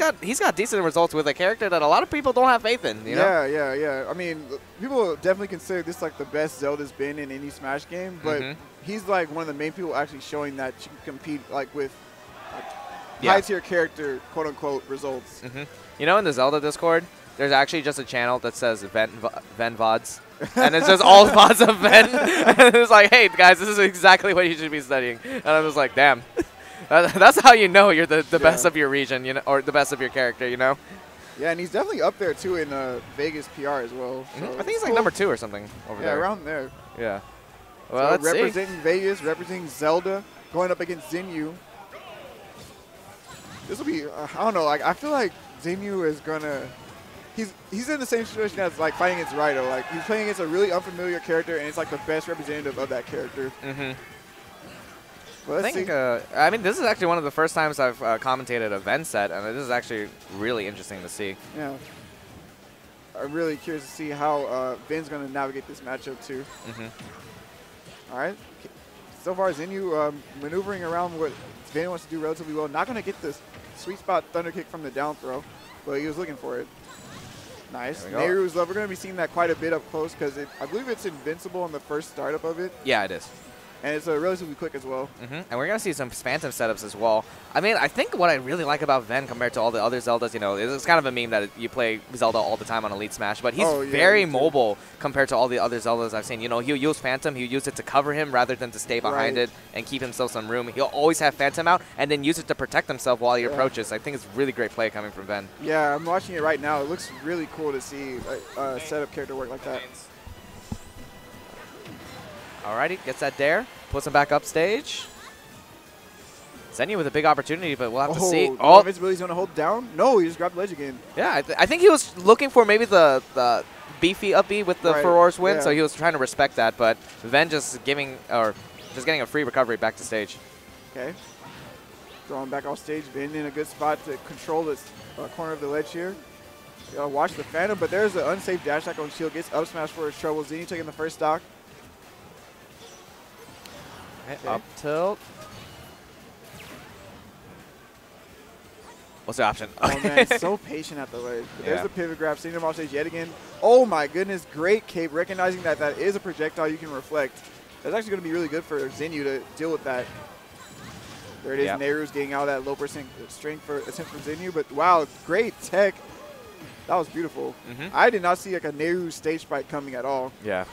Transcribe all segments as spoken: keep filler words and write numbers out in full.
got he's got decent results with a character that a lot of people don't have faith in. You yeah, know? yeah, yeah. I mean, people definitely consider this like the best Zelda's been in any Smash game, but mm-hmm. he's like one of the main people actually showing that you can compete like with like, yeah. high-tier character, quote-unquote, results. Mm-hmm. You know, in the Zelda Discord, there's actually just a channel that says Ven, Ven V O Ds. And it's just all V O Ds of Ven. And it's like, hey, guys, this is exactly what you should be studying. And I was like, damn. That's how you know you're the, the yeah. best of your region, you know, or the best of your character, you know? Yeah, and he's definitely up there, too, in uh, Vegas P R as well. So mm-hmm. I think he's like cool. number two or something over yeah, there. Yeah, around there. Yeah. Well, so let's representing see. Vegas, representing Zelda, going up against Zenyou. This will be, uh, I don't know, like, I feel like Zenyou is going to, he's he's in the same situation as, like, fighting against Raido. Like, he's playing against a really unfamiliar character, and it's, like, the best representative of that character. Mm-hmm. Let's I think, uh, I mean, this is actually one of the first times I've uh, commentated a Ven set, and this is actually really interesting to see. Yeah. I'm really curious to see how uh, Ven's going to navigate this matchup, too. Mm-hmm. All right. So far, Zenyou um, maneuvering around what Ven wants to do relatively well. Not going to get this sweet spot thunder kick from the down throw, but he was looking for it. Nice. Nayru's Love. We're going to be seeing that quite a bit up close because I believe it's invincible on the first startup of it. Yeah, it is. And it's uh, relatively quick as well. Mm-hmm. And we're going to see some Phantom setups as well. I mean, I think what I really like about Ven compared to all the other Zeldas, you know, it's kind of a meme that you play Zelda all the time on Elite Smash, but he's oh, yeah, very mobile compared to all the other Zeldas I've seen. You know, he'll use Phantom, he'll use it to cover him rather than to stay behind right. it and keep himself some room. He'll always have Phantom out and then use it to protect himself while he yeah. approaches. I think it's really great play coming from Ven. Yeah, I'm watching it right now. It looks really cool to see a uh, setup character work like that. Alrighty, gets that dare, puts him back upstage. Zenyou with a big opportunity, but we'll have oh, to see. Oh, invincibility's going to hold down? No, he just grabbed ledge again. Yeah, I, th I think he was looking for maybe the, the beefy up B with the right. Farore's Wind, yeah. so he was trying to respect that, but Ven just giving or just getting a free recovery back to stage. Okay, throwing back off stage. Ven in a good spot to control this uh, corner of the ledge here. Uh, watch the Phantom, but there's an unsafe dash attack on shield. Gets up smash for his trouble. Zenyou taking the first stock. Okay. Up tilt. What's the option? Oh, man, so patient at the ledge. Yeah. There's the pivot grab. Seeing him off stage yet again. Oh, my goodness. Great cape. Recognizing that that is a projectile you can reflect. That's actually going to be really good for Zenyou to deal with that. There it is. Yep. Nehru's getting out of that low percent strength for attempt from Zenyou. But, wow, great tech. That was beautiful. Mm-hmm. I did not see like a Nehru stage spike coming at all. Yeah.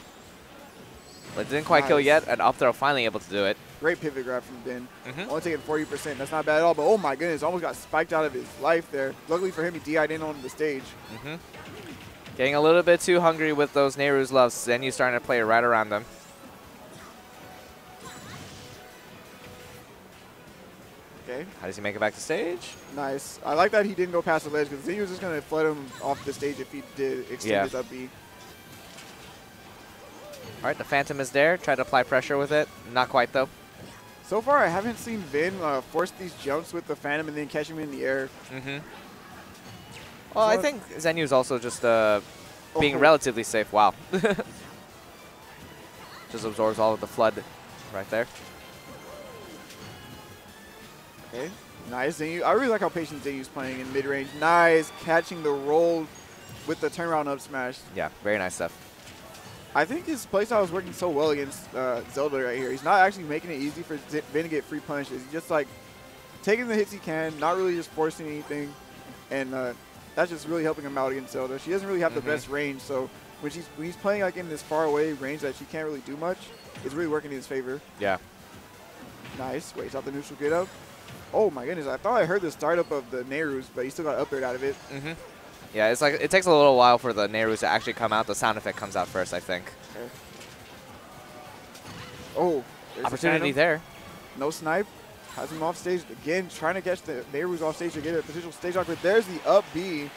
It didn't quite nice. kill yet, and up throw finally able to do it. Great pivot grab from Ben. Mm-hmm. Only taking forty percent. That's not bad at all, but oh my goodness, almost got spiked out of his life there. Luckily for him, he D I'd in on the stage. Mm-hmm. Getting a little bit too hungry with those Nehru's Loves. Zenyou's starting to play right around them. Okay. How does he make it back to stage? Nice. I like that he didn't go past the ledge, because Zenyou was just going to flood him off the stage if he did extend yeah. his up B. All right, the Phantom is there. Try to apply pressure with it. Not quite, though. So far, I haven't seen Ven uh, force these jumps with the Phantom and then catch him in the air. Mm-hmm. Well, so I think Zenyou's also just uh, being oh. relatively safe. Wow. Just absorbs all of the flood right there. Okay. Nice, Zenyou. I really like how patient Zenyou's playing in mid-range. Nice. Catching the roll with the turnaround up smash. Yeah, very nice stuff. I think his playstyle is working so well against uh, Zelda right here. He's not actually making it easy for Ven to get free punishes. He's just like taking the hits he can, not really just forcing anything, and uh, that's just really helping him out against Zelda. She doesn't really have mm-hmm. the best range, so when she's when he's playing like in this far away range that she can't really do much, it's really working in his favor. Yeah. Nice. Waits out the neutral get up. Oh my goodness! I thought I heard the startup of the Nehru's, but he still got up there out of it. Mm-hmm. Yeah, it's like it takes a little while for the Nehru's to actually come out. The sound effect comes out first, I think. Okay. Oh, opportunity there. No snipe. Has him off stage again, trying to catch the Nehru's off stage to get a potential stage awkward. There's the up B.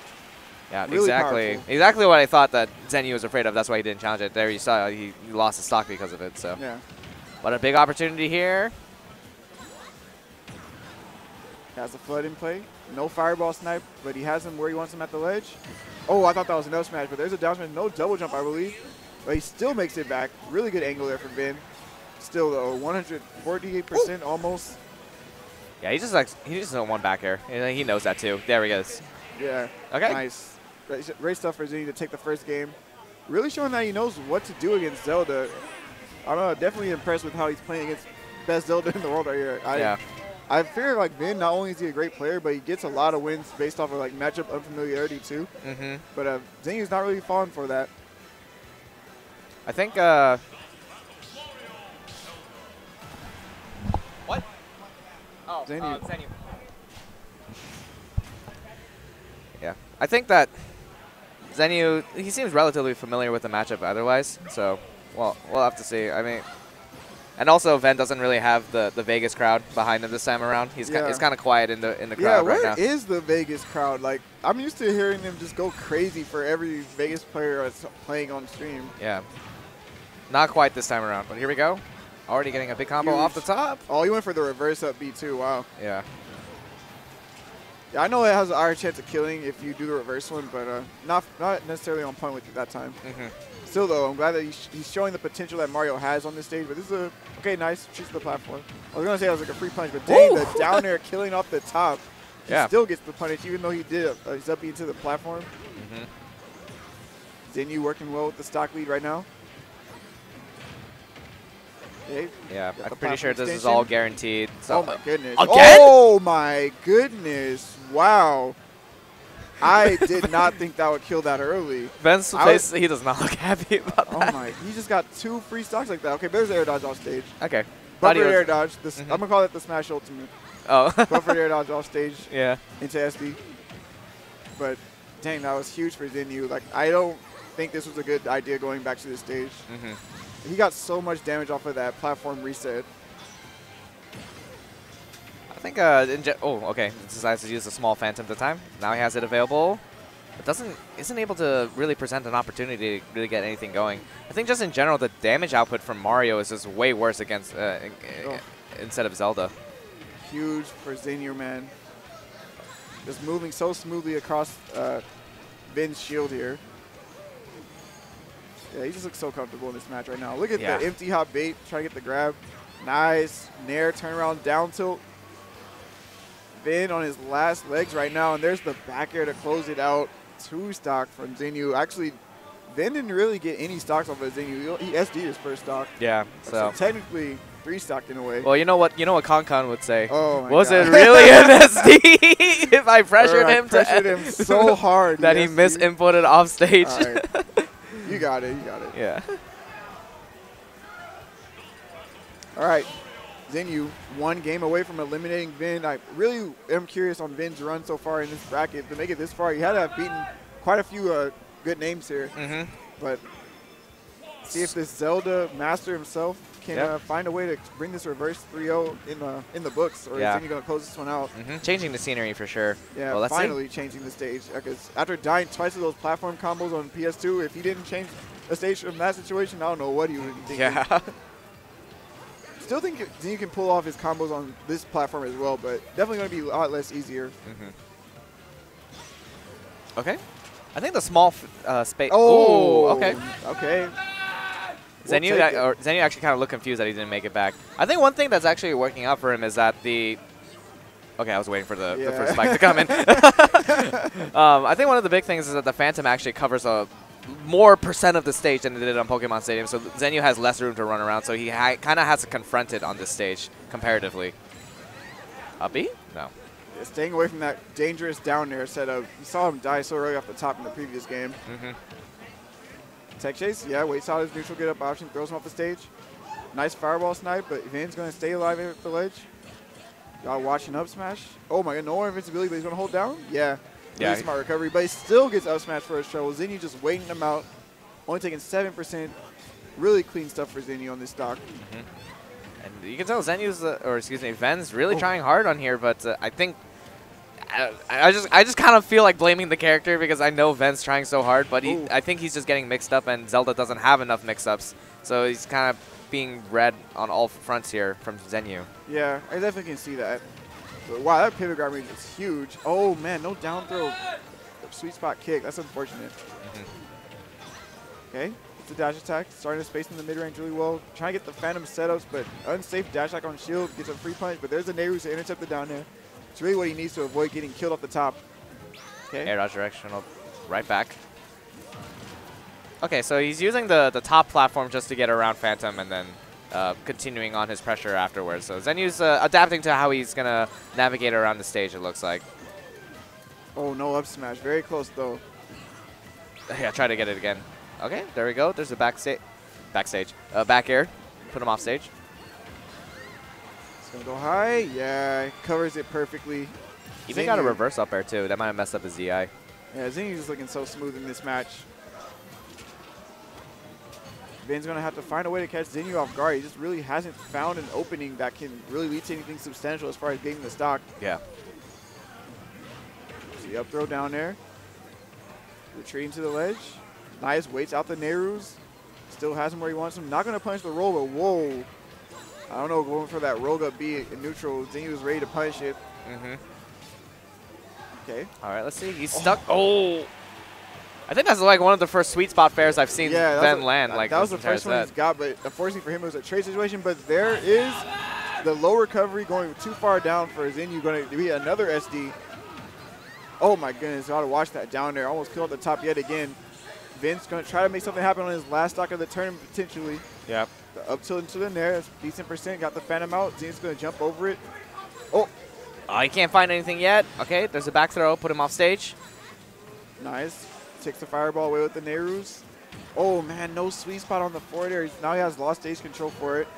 Yeah, really exactly. Powerful. Exactly what I thought that Zenyou was afraid of. That's why he didn't challenge it. There you saw he, he lost his stock because of it. So. Yeah. But a big opportunity here. Has a flood in play. No fireball snipe, but he has him where he wants him at the ledge. Oh, I thought that was an up smash, but there's a down smash. No double jump, I believe. But he still makes it back. Really good angle there from Ven. Still, though, one hundred forty-eight percent almost. Yeah, he just likes, he just doesn't want back air. And he knows that too. There he goes. Yeah. Okay. Nice. Great stuff for Zenyou to take the first game. Really showing that he knows what to do against Zelda. I don't know. Definitely impressed with how he's playing against best Zelda in the world right here. I, yeah. I fear like Ven, not only is he a great player, but he gets a lot of wins based off of like matchup unfamiliarity too. Mm-hmm. But uh, Zenyou's not really falling for that. I think. Uh, what? Oh, Zenyou. Uh, Zenyou. Yeah, I think that Zenyou, he seems relatively familiar with the matchup otherwise. So, well, we'll have to see. I mean. And also, Ven doesn't really have the, the Vegas crowd behind him this time around. He's yeah. kind of quiet in the in the crowd yeah, right now. Yeah, where is the Vegas crowd? Like, I'm used to hearing them just go crazy for every Vegas player that's playing on stream. Yeah. Not quite this time around, but here we go. Already getting a big combo Huge. off the top. Oh, he went for the reverse up B too. Wow. Yeah. Yeah, I know it has a higher chance of killing if you do the reverse one, but uh, not not necessarily on point with you that time. Mm-hmm. Still, though, I'm glad that he's showing the potential that Mario has on this stage. But this is a, okay, nice, shoots the platform. I was going to say that was like a free punch, but dang, the down air killing off the top. He yeah. still gets the punish, even though he did, uh, he's up into the platform. Mm-hmm. Zenyou working well with the stock lead right now. Okay. Yeah, I'm pretty sure extension. this is all guaranteed. So. Oh, my goodness. Again? Oh, my goodness. Wow. I did not think that would kill that early. Ben's face, he does not look happy about that. Oh my, he just got two free stocks like that. Okay, but there's air dodge off stage. Okay. Buffered air dodge. This, mm-hmm. I'm going to call it the Smash Ultimate. Oh. Buffered air dodge off stage. Yeah. Into S D. But dang, that was huge for Zenyou. Like, I don't think this was a good idea going back to this stage. Mm-hmm. He got so much damage off of that platform reset. I think, uh, oh, okay, he decides to use a small Phantom this time. Now he has it available, but doesn't, isn't able to really present an opportunity to really get anything going. I think just in general, the damage output from Mario is just way worse against, uh, oh. instead of Zelda. Huge for Zenyou, man. Just moving so smoothly across uh, Vin's shield here. Yeah, he just looks so comfortable in this match right now. Look at yeah. the empty hop bait, try to get the grab. Nice, Nair, turn around, down tilt. Ven on his last legs right now, and there's the back air to close it out. Two stock from Zenyou. Actually, Ven didn't really get any stocks off of Zenyou. He S D'd his first stock. Yeah, so, so technically three stock in a way. Well, you know what? You know what Con Con would say. Oh my Was God. it really an S D? If I pressured I him, pressured to him so hard that he, he misinputted off stage. Right. You got it. You got it. Yeah. All right. Zenyou, one game away from eliminating Ven. I really am curious on Ven's run so far in this bracket. To make it this far, he had to have beaten quite a few uh, good names here. Mm-hmm. But see if this Zelda master himself can yep. uh, find a way to bring this reverse three oh in the, in the books, or yeah. is Zenyou going to close this one out? Mm-hmm. Changing the scenery for sure. Yeah, well, finally see. changing the stage. Because after dying twice of those platform combos on P S two, if he didn't change the stage from that situation, I don't know what he would think. Yeah. I still think Zenyou can pull off his combos on this platform as well, but definitely going to be a lot less easier. Mm-hmm. Okay. I think the small uh, space. Oh, Ooh, okay. Okay. Zenyou, we'll or Zenyou actually kind of looked confused that he didn't make it back. I think one thing that's actually working out for him is that the. Okay, I was waiting for the, yeah. the first spike to come in. um, I think one of the big things is that the Phantom actually covers a. more percent of the stage than it did on Pokemon Stadium, so Zenyou has less room to run around, so he ha kind of has to confront it on this stage, comparatively. Up B? No. Yeah, staying away from that dangerous down air setup. You saw him die so early off the top in the previous game. Mm-hmm. Tech chase, yeah, waits out his neutral get-up option, throws him off the stage. Nice fireball snipe, but Van's going to stay alive at the ledge. Y'all watching up smash. Oh my god, no more invincibility, but he's going to hold down? Yeah. Yeah, smart recovery, but he still gets up smash for his trouble. Zenyou just waiting him out, only taking seven percent. Really clean stuff for Zenyou on this stock. Mm-hmm. And you can tell Zenyou's, uh, or excuse me, Ven's really oh. trying hard on here, but uh, I think, I, I just I just kind of feel like blaming the character because I know Ven's trying so hard, but he, I think he's just getting mixed up and Zelda doesn't have enough mix-ups. So he's kind of being read on all fronts here from Zenyou. Yeah, I definitely can see that. Wow, that pivot guard range is huge. Oh, man, no down throw. Sweet spot kick. That's unfortunate. Mm-hmm. Okay. the dash attack, starting to space in the mid-range really well, trying to get the Phantom setups, but unsafe dash attack on shield, gets a free punch, but there's a Nayru to intercept it down there. It's really what he needs to avoid getting killed off the top. Okay. Air dodge directional, right back. Okay, so he's using the, the top platform just to get around Phantom and then uh, continuing on his pressure afterwards. So Zenyou's uh, adapting to how he's going to navigate around the stage, it looks like. Oh, no up smash. Very close, though. Yeah, try to get it again. Okay, there we go. There's a backsta backstage. Uh, back air. Put him off stage. It's going to go high. Yeah, covers it perfectly. Even got a reverse up air, too. That might have messed up his Z I. Yeah, Zenyou's just looking so smooth in this match. Ven's going to have to find a way to catch Zenyou off guard. He just really hasn't found an opening that can really lead to anything substantial as far as getting the stock. Yeah. The up throw down there. Retreating to the ledge. Nice, waits out the Nayru's. Still has him where he wants him. Not going to punch the roll, but whoa. I don't know, going for that rogue up B in neutral. Zenyou was ready to punch it. Mm-hmm. Okay. All right, let's see. He's oh. stuck. Oh. I think that's like one of the first sweet spot fares I've seen yeah, Ben land. Like that was the first one he's got, but unfortunately for him, it was a trade situation. But there is the low recovery going too far down for Zenyou. Going to be another S D. Oh my goodness, gotta watch that down there. Almost killed the top yet again. Vin's going to try to make something happen on his last stock of the tournament potentially. Yep. The up tilt into the there, that's decent percent. Got the Phantom out. Zenyou's going to jump over it. Oh. Oh, he can't find anything yet. Okay, there's a back throw. Put him off stage. Nice. Takes the fireball away with the Nayru's. Oh man, no sweet spot on the forward air. Now he has lost stage control for it.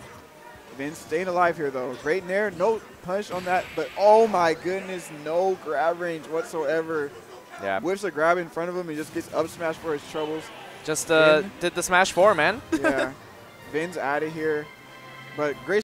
Ven staying alive here though. Great nair, no punch on that, but oh my goodness, no grab range whatsoever. Yeah. Whips a grab in front of him and just gets up smash for his troubles. Just uh, did the smash four, man. Yeah. Ven's out of here. But great